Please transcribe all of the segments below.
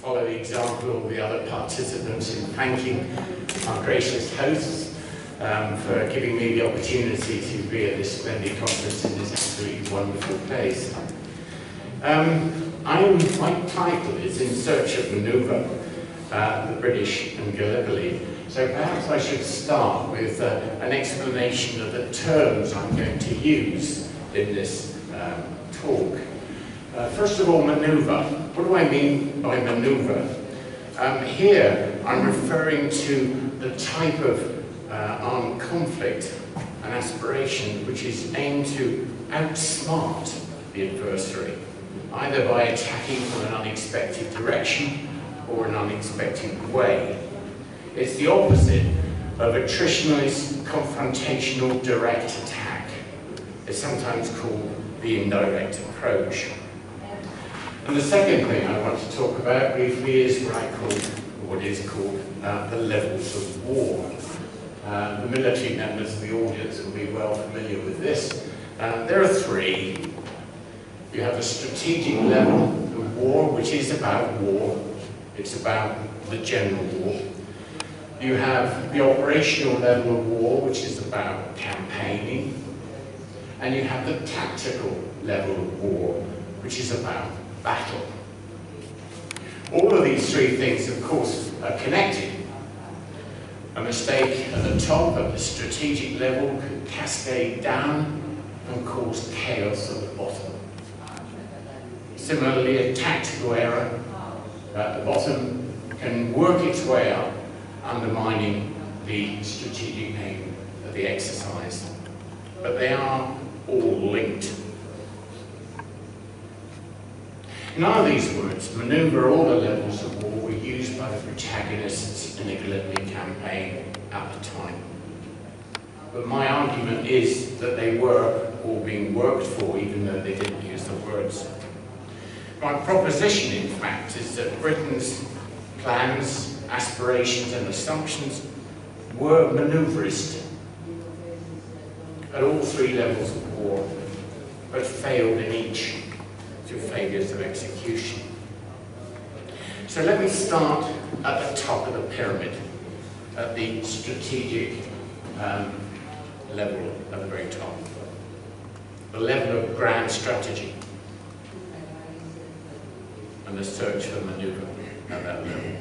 follow the example of the other participants in thanking our gracious hosts for giving me the opportunity to be at this splendid conference in this absolutely wonderful place. My title is In Search of Manoeuvre, the British and Gallipoli. So perhaps I should start with an explanation of the terms I'm going to use in this talk. First of all, manoeuvre. What do I mean by manoeuvre? Here I'm referring to the type of armed conflict and aspiration which is aimed to outsmart the adversary, either by attacking from an unexpected direction or an unexpected way. It's the opposite of attritionalist, confrontational, direct attack. It's sometimes called the indirect approach. And the second thing I want to talk about briefly is what is called the levels of war. The military members of the audience will be well familiar with this. There are three. You have a strategic level of war, which is about war. It's about the general war. You have the operational level of war, which is about campaigning. And you have the tactical level of war, which is about battle. All of these three things, of course, are connected. A mistake at the top, at the strategic level, could cascade down and cause chaos at the bottom. Similarly, a tactical error at the bottom can work its way up, undermining the strategic aim of the exercise. But they are all linked. None of these words, manoeuvre or the levels of war, were used by the protagonists in the Gallipoli campaign at the time. But my argument is that they were all being worked for, even though they didn't use the words. My proposition, in fact, is that Britain's plans, aspirations and assumptions were manoeuvrist at all three levels of war, but failed in each through failures of execution. So let me start at the top of the pyramid, at the strategic level at the very top, the level of grand strategy, and the search for manoeuvre at that level.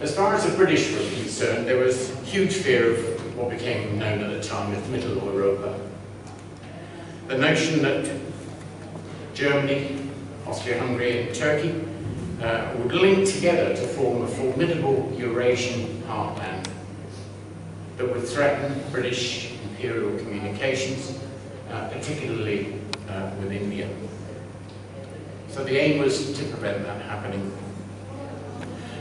As far as the British were concerned, there was huge fear of what became known at the time as Middle Europa. The notion that Germany, Austria-Hungary and Turkey would link together to form a formidable Eurasian heartland that would threaten British imperial communications, particularly with India. So the aim was to prevent that happening.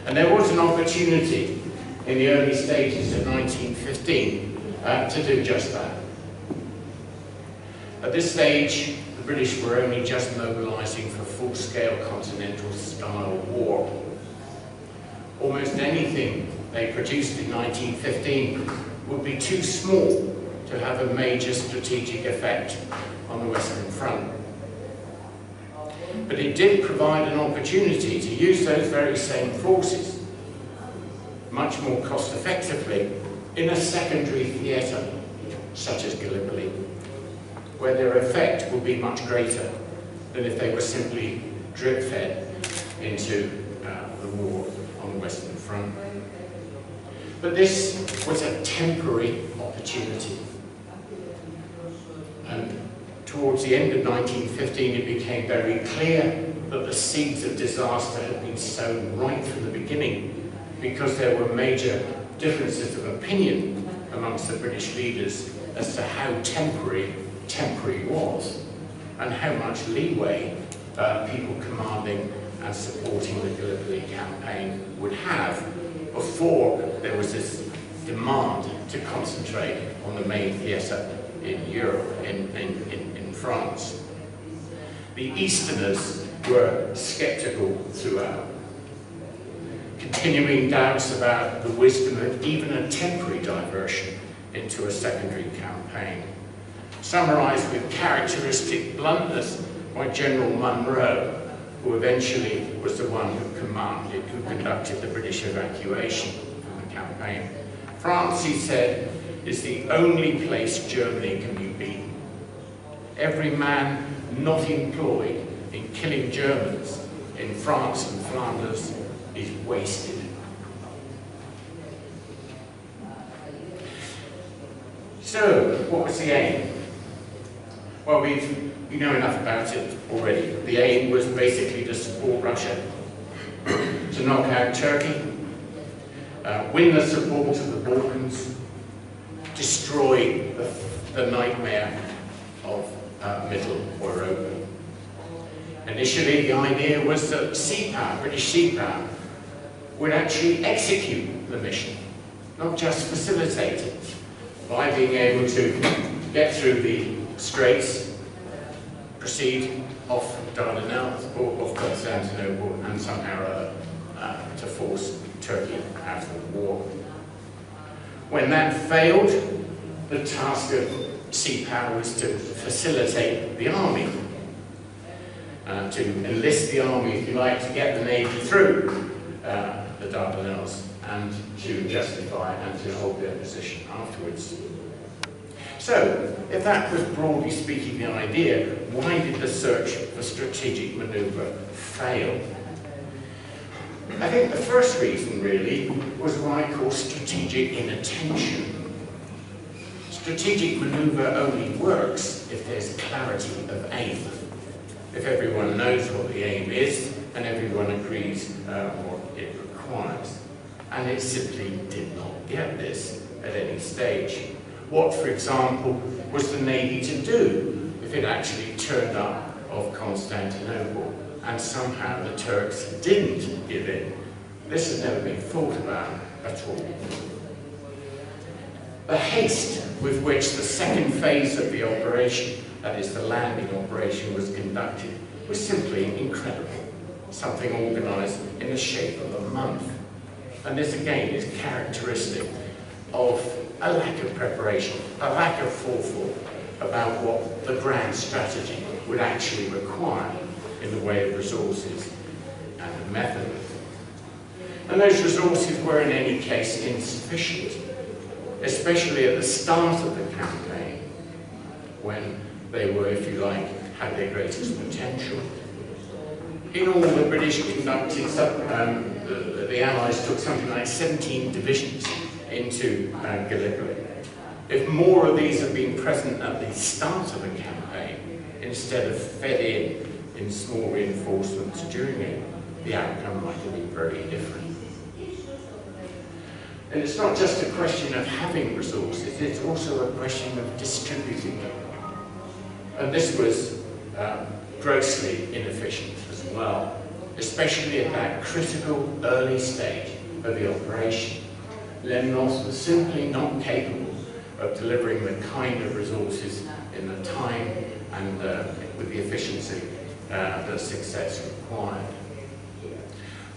And there was an opportunity in the early stages of 1915 to do just that. At this stage, the British were only just mobilising for full-scale continental-style war. Almost anything they produced in 1915 would be too small to have a major strategic effect on the Western Front. But it did provide an opportunity to use those very same forces much more cost effectively in a secondary theatre such as Gallipoli, where their effect would be much greater than if they were simply drip-fed into the war on the Western Front. But this was a temporary opportunity. And towards the end of 1915, it became very clear that the seeds of disaster had been sown right from the beginning, because there were major differences of opinion amongst the British leaders as to how temporary was, and how much leeway people commanding and supporting the Gallipoli campaign would have before there was this demand to concentrate on the main theatre in Europe, in France. The Easterners were sceptical throughout, continuing doubts about the wisdom of even a temporary diversion into a secondary campaign, summarised with characteristic bluntness by General Munro who eventually was the one who conducted the British evacuation from the campaign. France, he said, is the only place Germany can be beaten. Every man not employed in killing Germans in France and Flanders is wasted. So, what was the aim? Well, we know enough about it already. The aim was basically to support Russia, to knock out Turkey, win the support of the Balkans, destroy the nightmare of Middle Europa. Initially, the idea was that sea power, British sea power, would actually execute the mission, not just facilitate it, by being able to get through the straits, proceed off Dardanelles or off Constantinople, and somehow to force Turkey out of the war. When that failed, the task of sea power was to facilitate the army, to enlist the army, if you like, to get the navy through the Dardanelles and to justify and to hold their position afterwards. So, if that was broadly speaking the idea, why did the search for strategic manoeuvre fail? I think the first reason, really, was what I call strategic inattention. Strategic manoeuvre only works if there's clarity of aim. If everyone knows what the aim is, and everyone agrees what it requires. And it simply did not get this at any stage. What, for example, was the Navy to do if it actually turned up off Constantinople and somehow the Turks didn't give in? This has never been thought about at all. The haste with which the second phase of the operation, that is the landing operation, was conducted was simply incredible. Something organised in the shape of a month. And this again is characteristic of a lack of preparation, a lack of forethought about what the grand strategy would actually require in the way of resources and the method. And those resources were in any case insufficient, especially at the start of the campaign, when they were, if you like, had their greatest potential. In all, the British conducted the Allies took something like 17 divisions into Gallipoli. If more of these had been present at the start of the campaign, instead of fed in small reinforcements during it, the outcome might have been very different. And it's not just a question of having resources, it's also a question of distributing them. And this was grossly inefficient as well, especially at that critical early stage of the operation. Lemnos was simply not capable of delivering the kind of resources in the time and with the efficiency that success required.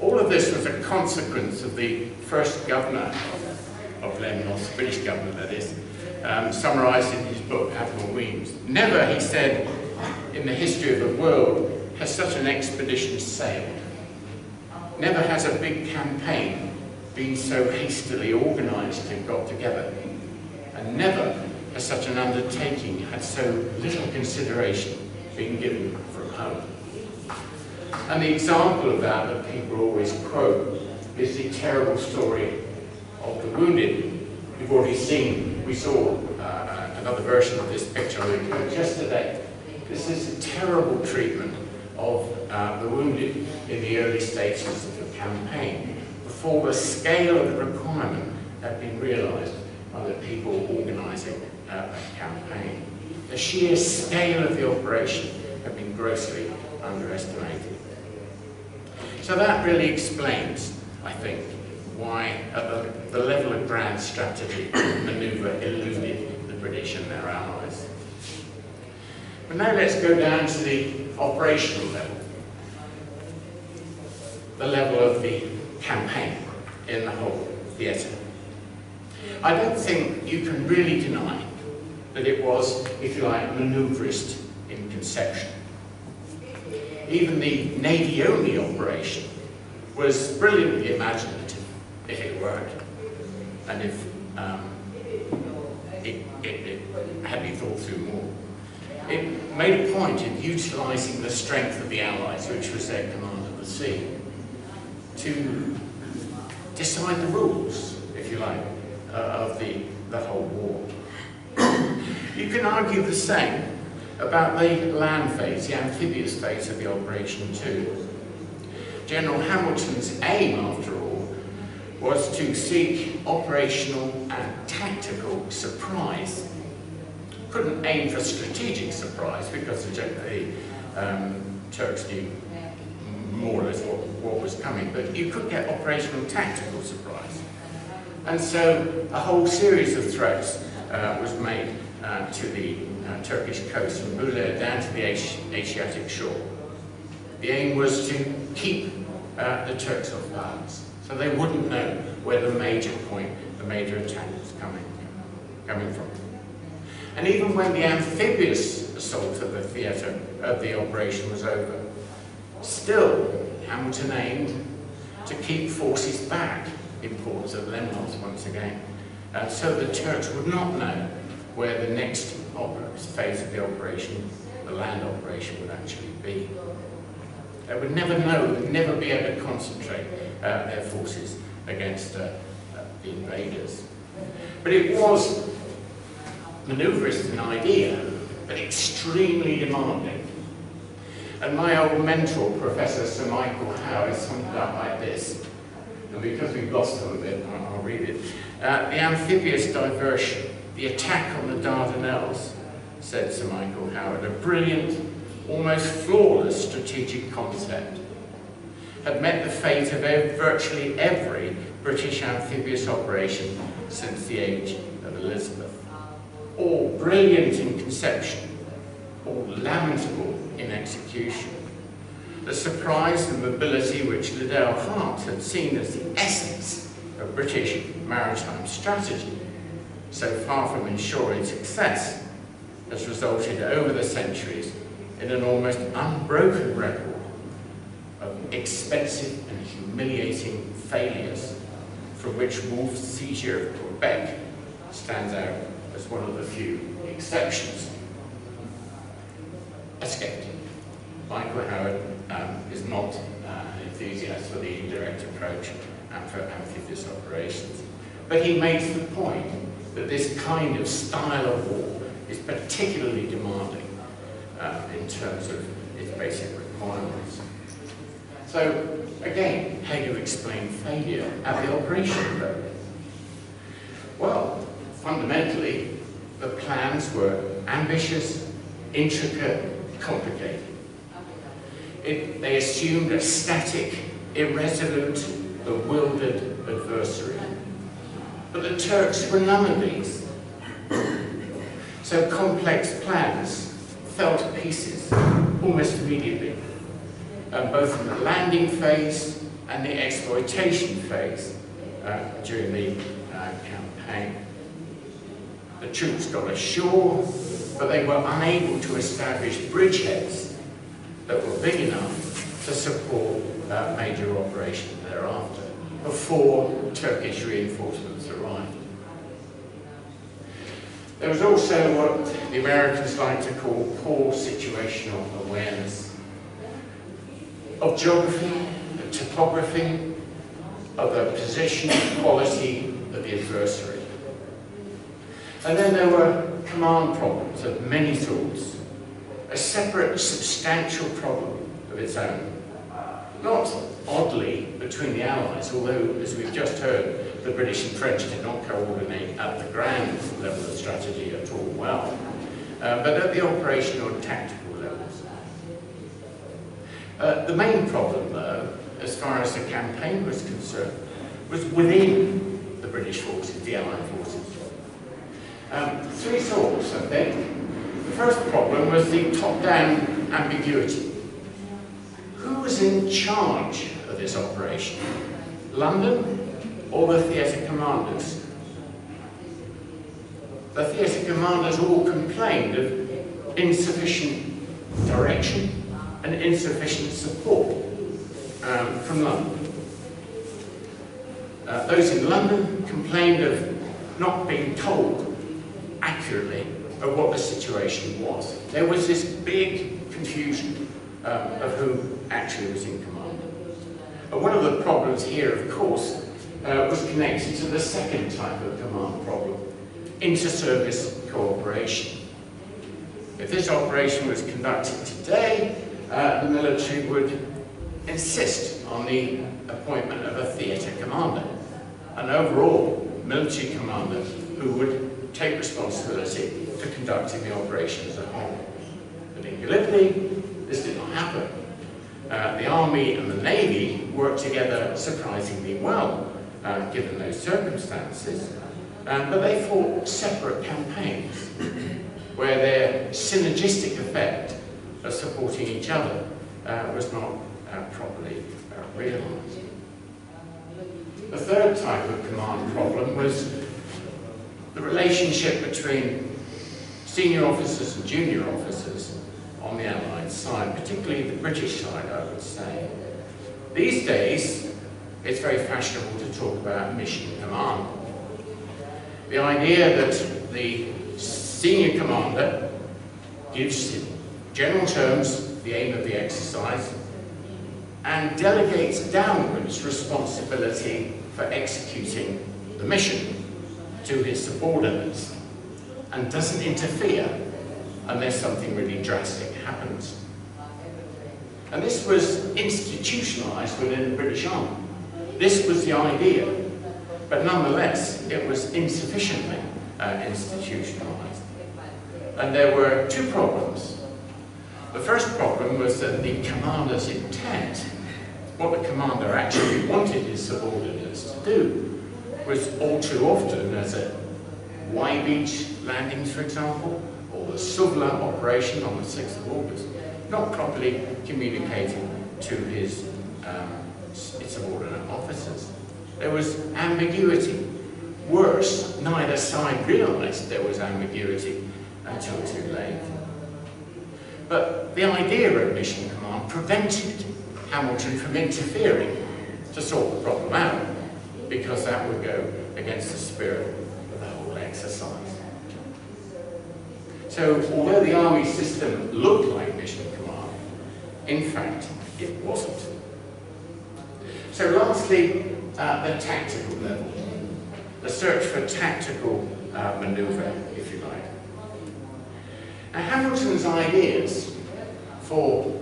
All of this was a consequence of the first governor of Lemnos, British governor that is, summarised in his book, Admiral Weems. Never, he said, in the history of the world has such an expedition sailed. Never has a big campaign been so hastily organised and got together. And never has such an undertaking had so little consideration been given from home. And the example of that people always quote is the terrible story of the wounded. You've already seen, we saw another version of this picture yesterday. This is a terrible treatment of the wounded in the early stages of the campaign, before the scale of the requirement had been realised by the people organising that campaign. The sheer scale of the operation had been grossly underestimated. So that really explains, I think, why at the level of grand strategy manoeuvre eluded the British and their allies. But now let's go down to the operational level, the level of the campaign in the whole theatre. I don't think you can really deny that it was, if you like, manoeuvrist in conception. even the navy-only operation was brilliantly imaginative, if it worked, and if it had been thought through more. It made a point in utilising the strength of the Allies, which was their command of the sea, to decide the rules, if you like, of the whole war. You can argue the same about the land phase, the amphibious phase of the operation too. General Hamilton's aim, after all, was to seek operational and tactical surprise. Couldn't aim for strategic surprise because the Turks knew more or less what was coming, but you could get operational tactical surprise. And so a whole series of threats was made to the Turkish coast, from Muğla down to the Asiatic shore. The aim was to keep the Turks off balance, so they wouldn't know where the major point, the major attack was coming from. And even when the amphibious assault of the theatre of the operation was over, still Hamilton aimed to keep forces back in ports of Lemnos once again, so the Turks would not know where the next phase of the operation, the land operation, would actually be. They would never know, would never be able to concentrate their forces against the invaders. But it was manoeuvrist an idea, but extremely demanding. And my old mentor, Professor Sir Michael Howard, summed it up like this, and because we've lost him a bit, I'll read it. The amphibious diversion, the attack on the Dardanelles, said Sir Michael Howard, a brilliant, almost flawless strategic concept, had met the fate of virtually every British amphibious operation since the age of Elizabeth. All brilliant in conception, all lamentable in execution. The surprise and mobility which Liddell Hart had seen as the essence of British maritime strategy, so far from ensuring success, has resulted over the centuries in an almost unbroken record of expensive and humiliating failures, from which Wolfe's seizure of Quebec stands out as one of the few exceptions. A skeptic, Michael Howard is not an enthusiast for the indirect approach and for amphibious operations, but he makes the point that this kind of style of war is particularly demanding in terms of its basic requirements. So again, how do you explain failure at the operation level? Well, fundamentally, the plans were ambitious, intricate, complicated. They assumed a static, irresolute, bewildered adversary. But the Turks were none of these. So complex plans fell to pieces almost immediately, both in the landing phase and the exploitation phase during the campaign. The troops got ashore, but they were unable to establish bridgeheads that were big enough to support major operations thereafter, before Turkish reinforcements arrived. There was also what the Americans like to call poor situational awareness of geography, of topography, of the position and quality of the adversary. And then there were command problems of many sorts, a separate substantial problem of its own, not oddly between the Allies, although, as we've just heard, the British and French did not coordinate at the grand level of strategy at all well, but at the operational and tactical levels. The main problem, though, as far as the campaign was concerned, was within the British forces, the Allied forces. Three sorts, I think. The first problem was the top-down ambiguity. Who was in charge of this operation? London or the theatre commanders? The theatre commanders all complained of insufficient direction and insufficient support from London. Those in London complained of not being told accurately of what the situation was. There was this big confusion of who actually was in command. One of the problems here, of course, was connected to the second type of command problem, inter-service cooperation. If this operation was conducted today, the military would insist on the appointment of a theatre commander, an overall military commander who would take responsibility for conducting the operation as a whole. But in Gallipoli, this did not happen. The army and the navy worked together surprisingly well, given those circumstances, but they fought separate campaigns where their synergistic effect of supporting each other was not properly realised. The third type of command problem was the relationship between senior officers and junior officers on the Allied side, particularly the British side, I would say. These days, it's very fashionable to talk about mission command. The idea that the senior commander gives, in general terms, the aim of the exercise and delegates downwards responsibility for executing the mission to his subordinates and doesn't interfere unless something really drastic happens. And this was institutionalized within the British Army. This was the idea, but nonetheless it was insufficiently institutionalized. And there were two problems. The first problem was that the commander's intent, what the commander actually wanted his subordinates to do, was all too often, as at Y Beach landings, for example, or the Suvla operation on the 6th of August, not properly communicated to his subordinate officers. There was ambiguity. Worse, neither side realised there was ambiguity until too late. But the idea of mission command prevented Hamilton from interfering to sort the problem out, because that would go against the spirit of the whole exercise. So although the army system looked like mission command, in fact it wasn't. So lastly, the tactical level, the search for tactical manoeuvre, if you like. Now, Hamilton's ideas for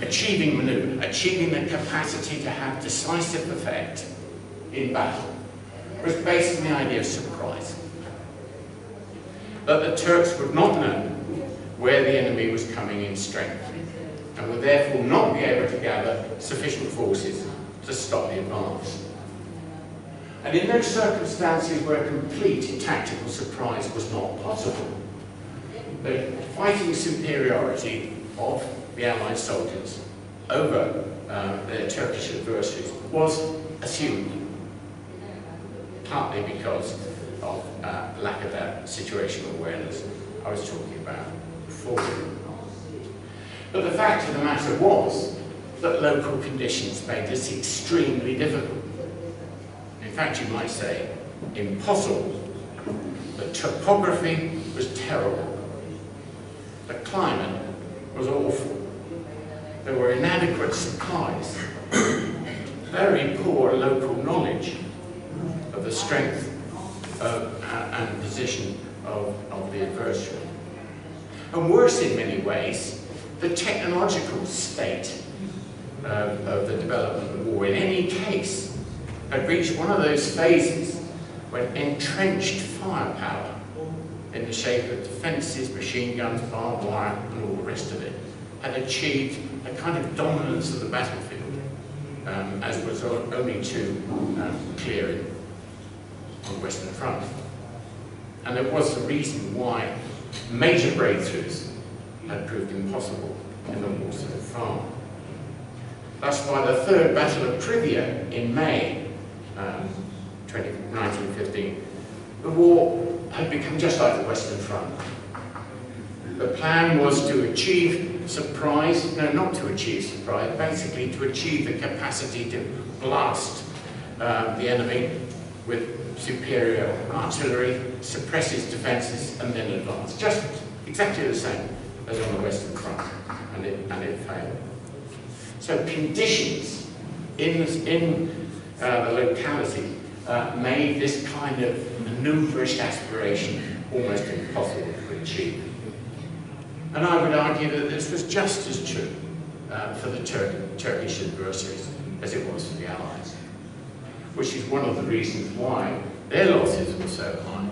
achieving manoeuvre, achieving the capacity to have decisive effect in battle, was based on the idea of surprise. That the Turks would not know where the enemy was coming in strength and would therefore not be able to gather sufficient forces to stop the advance. And in those circumstances where complete tactical surprise was not possible, the fighting superiority of the Allied soldiers over their Turkish adversaries was assumed, partly because of lack of that situational awareness I was talking about before. But the fact of the matter was that local conditions made this extremely difficult. In fact, you might say impossible. The topography was terrible. The climate was awful. There were inadequate supplies, very poor local knowledge of the strength and position of the adversary. And worse in many ways, the technological state of the development of the war, in any case, had reached one of those phases when entrenched firepower in the shape of defences, machine guns, barbed wire, and all the rest of it, had achieved a kind of dominance of the battlefield, as was only too clear on the Western Front. And it was the reason why major breakthroughs had proved impossible in the war so far. That's why the Third Battle of Privia in May 1915, the war had become just like the Western Front. The plan was to achieve surprise, no, not to achieve surprise, basically to achieve the capacity to blast the enemy with superior artillery, suppress his defences, and then advance. Just exactly the same as on the Western Front, and it failed. So conditions in the locality made this kind of manoeuvrist aspiration almost impossible to achieve. And I would argue that this was just as true for the Turkish adversaries as it was for the Allies, which is one of the reasons why their losses were so high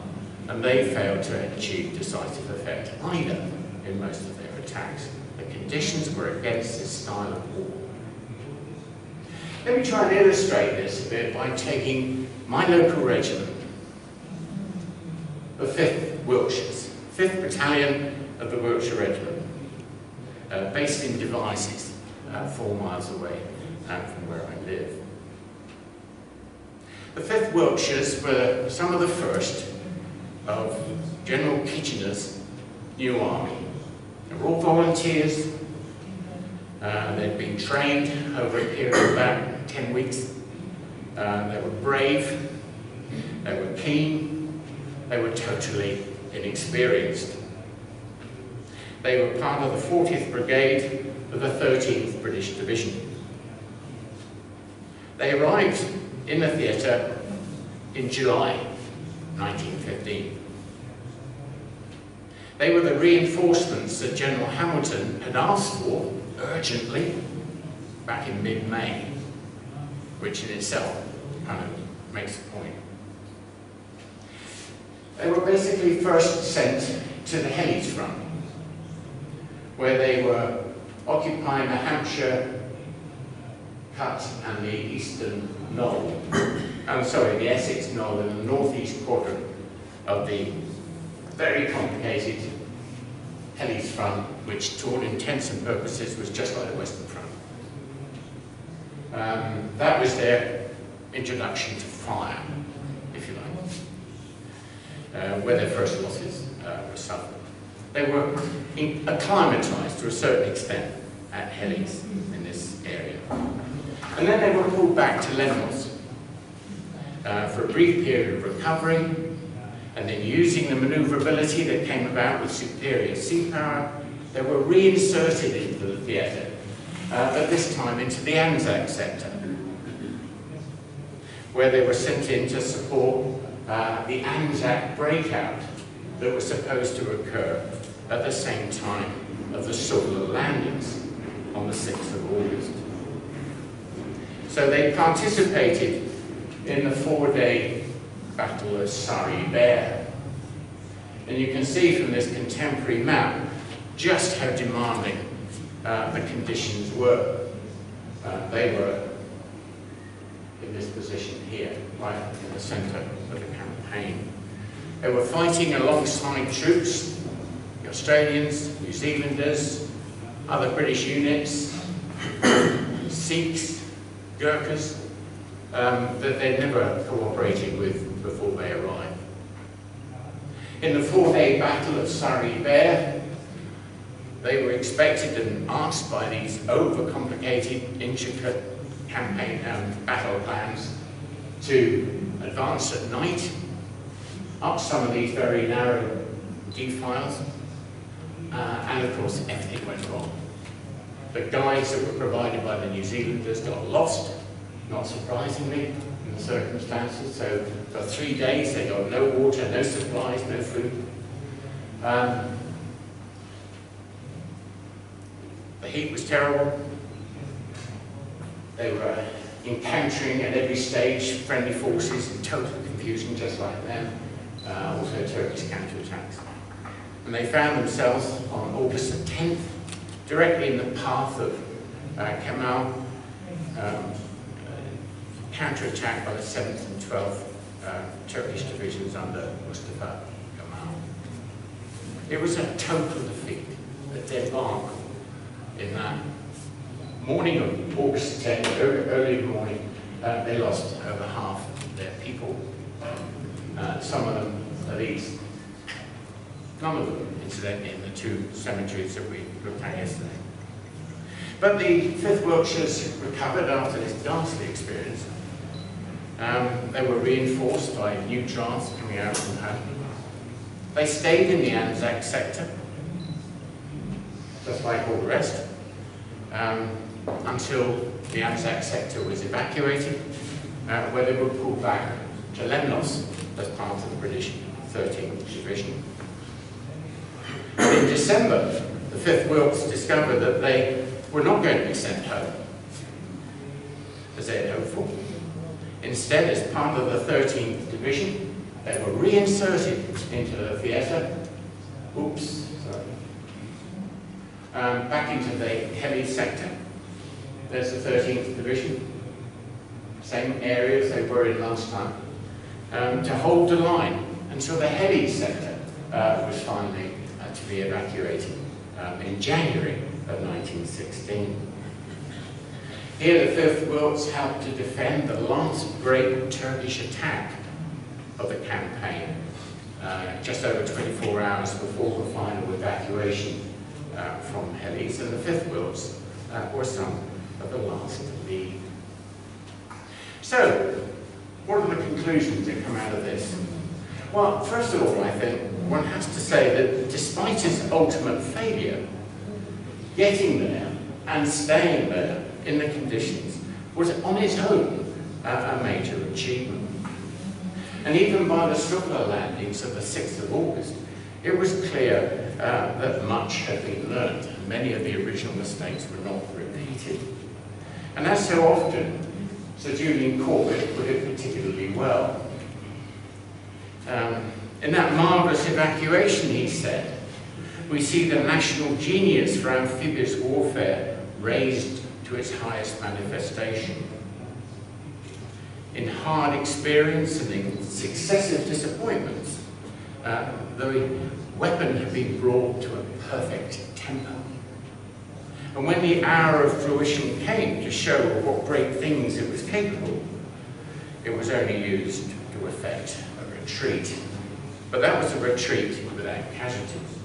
and they failed to achieve decisive effect either in most of their attacks. The conditions were against this style of war. Let me try and illustrate this a bit by taking my local regiment, the 5th Wiltshires, 5th Battalion of the Wiltshire Regiment, based in Devizes, 4 miles away from where I live. The 5th Wiltshires were some of the first of General Kitchener's new army. They were all volunteers. They'd been trained over a period of about 10 weeks. They were brave, they were keen, they were totally inexperienced. They were part of the 40th Brigade of the 13th British Division. They arrived in the theatre in July 1915. They were the reinforcements that General Hamilton had asked for urgently back in mid-May, which in itself kind of makes a point. They were basically first sent to the Helles front, where they were occupying the Hampshire, Kut and the Eastern Knoll, the Essex Knoll in the northeast quadrant of the very complicated Helles front, which to all intents and purposes was just like the Western Front. That was their introduction to fire, if you like, where their first losses were suffered. They were acclimatised to a certain extent at Helles in this area. And then they were pulled back to Lemnos for a brief period of recovery, and then using the manoeuvrability that came about with superior sea power, they were reinserted into the theatre, but this time into the Anzac sector, where they were sent in to support the Anzac breakout that was supposed to occur at the same time of the Suvla landings on the 6th of August. So they participated in the 4-day battle of Sari Bair. And you can see from this contemporary map just how demanding the conditions were. They were in this position here, right in the centre of the campaign. They were fighting alongside troops, the Australians, New Zealanders, other British units, Sikhs, Gurkhas, that they'd never cooperated with before they arrived. In the 4-day battle of Sari Bair, they were expected and asked by these overcomplicated, intricate campaign battle plans to advance at night up some of these very narrow defiles, and of course everything went wrong. The guides that were provided by the New Zealanders got lost, not surprisingly, in the circumstances. So for 3 days they got no water, no supplies, no food. The heat was terrible. They were encountering at every stage friendly forces in total confusion, just like them. Also Turkish counterattacks. And they found themselves on August the 10th, directly in the path of Kemal, counterattacked by the 7th and 12th Turkish divisions under Mustafa Kemal. It was a total defeat, a debacle in that morning of August 10th, early morning. They lost over half of their people. Some of them, at least, nominal incident in the two cemeteries that we looked at yesterday. But the 5th Wiltshires recovered after this ghastly experience. They were reinforced by new trance coming out from Hadley. They stayed in the Anzac sector, just like all the rest, until the Anzac sector was evacuated, where they were pulled back to Lemnos as part of the British 13th Division. In December, the 5th Wilts discovered that they were not going to be sent home, as they had hoped for. Instead, as part of the 13th Division, they were reinserted into the theatre, back into the Helles sector. There's the 13th Division, same area as they were in last time, to hold the line until the Helles sector was finally to be evacuated in January of 1916. Here the 5th Wilts helped to defend the last great Turkish attack of the campaign, just over 24 hours before the final evacuation from Helles, and the 5th Wilts were some of the last to leave. So, what are the conclusions that come out of this? Well, first of all, I think one has to say that despite its ultimate failure, getting there and staying there in the conditions was on its own a major achievement. And even by the Suvla landings of the 6th of August, it was clear that much had been learned and many of the original mistakes were not repeated. And as so often, Sir Julian Corbett put it particularly well. In that marvellous evacuation, he said, we see the national genius for amphibious warfare raised to its highest manifestation. In hard experience and in successive disappointments, the weapon had been brought to a perfect temper. And when the hour of fruition came to show what great things it was capable, it was only used to effect a retreat. But that was a retreat without casualties.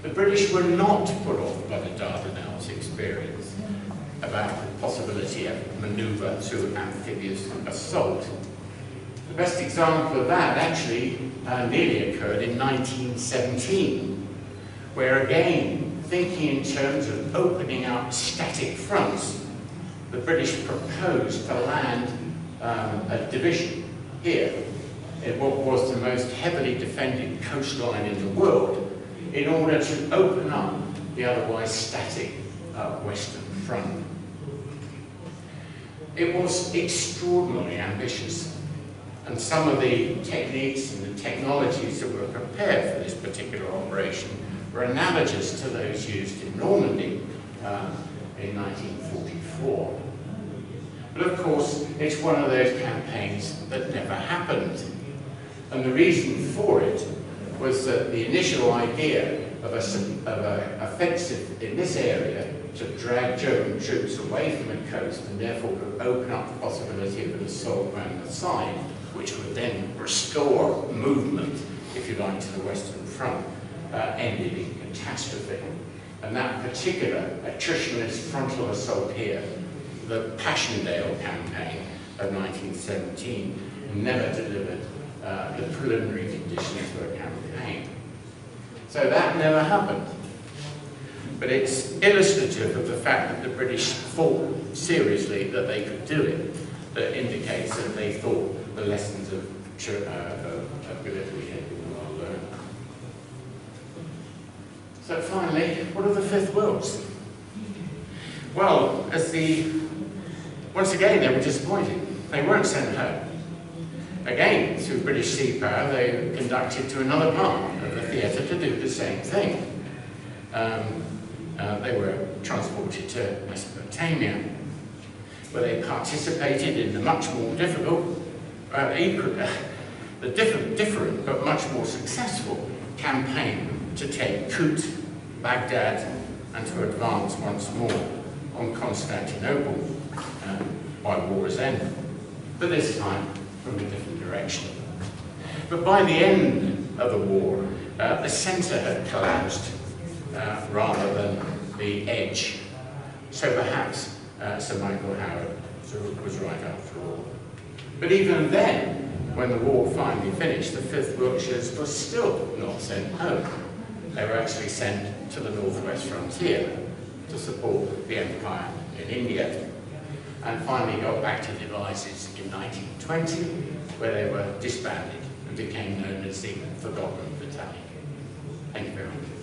The British were not put off by the Dardanelles experience about the possibility of manoeuvre through amphibious assault. The best example of that actually nearly occurred in 1917, where again, thinking in terms of opening up static fronts, the British proposed to land a division here in what was the most heavily defended coastline in the world in order to open up the otherwise static Western Front. It was extraordinarily ambitious, and some of the techniques and the technologies that were prepared for this particular operation were analogous to those used in Normandy in 1944. But of course, it's one of those campaigns that never happened. And the reason for it was that the initial idea of an offensive in this area to drag German troops away from the coast and therefore to open up the possibility of an assault around the side, which would then restore movement, if you like, to the Western Front. Ended in catastrophe. And that particular attritionist frontal assault here, the Passchendaele campaign of 1917, never delivered the preliminary conditions for a campaign. So that never happened. But it's illustrative of the fact that the British thought seriously that they could do it, that indicates that they thought the lessons of Gallipoli had been well learned. So finally, what are the 5th Wilts? Well, once again, they were disappointed. They weren't sent home. Again, through British sea power, they were conducted to another part of the theatre to do the same thing. They were transported to Mesopotamia, where they participated in the much more difficult, different but much more successful campaign to take Kut, Baghdad, and to advance once more on Constantinople by war's end, but this time from a different direction. But by the end of the war, The centre had collapsed rather than the edge. So perhaps Sir Michael Howard was right after all. But even then, when the war finally finished, the 5th Wiltshires were still not sent home. They were actually sent to the northwest frontier to support the empire in India, and finally got back to Devizes in 1920, where they were disbanded and became known as the Forgotten Battalion. Thank you very much.